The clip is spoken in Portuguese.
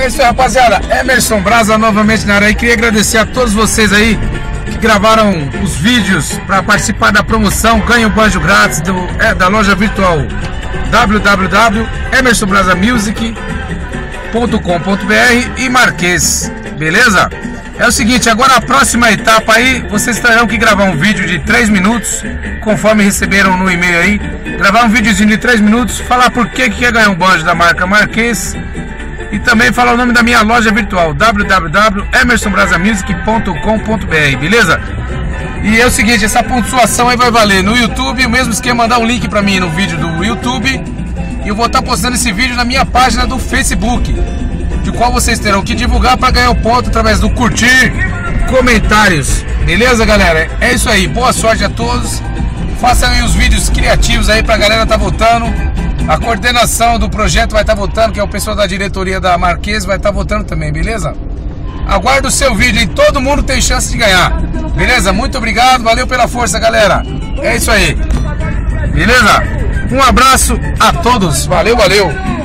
É isso aí, rapaziada, Emerson Brasa novamente na área. E queria agradecer a todos vocês aí que gravaram os vídeos para participar da promoção Ganhe o Banjo Grátis da loja virtual www.emersonbrasamusic.com.br e Marquês, beleza? É o seguinte, agora a próxima etapa aí, vocês terão que gravar um vídeo de 3 minutos, conforme receberam no e-mail aí. Gravar um videozinho de 3 minutos, falar por que quer ganhar um banjo da marca Marquês e também falar o nome da minha loja virtual, www.emersonbrasamusic.com.br, beleza? E é o seguinte, essa pontuação aí vai valer no YouTube, o mesmo esquema, mandar um link pra mim no vídeo do YouTube. E eu vou estar postando esse vídeo na minha página do Facebook, de qual vocês terão que divulgar para ganhar o ponto através do curtir, comentários, beleza, galera? É isso aí, boa sorte a todos, façam aí os vídeos criativos aí pra galera tá votando, a coordenação do projeto vai estar votando, que é o pessoal da diretoria da Marquês vai estar votando também, beleza? Aguardo o seu vídeo e todo mundo tem chance de ganhar, beleza? Muito obrigado, valeu pela força, galera, é isso aí, beleza? Um abraço a todos, valeu!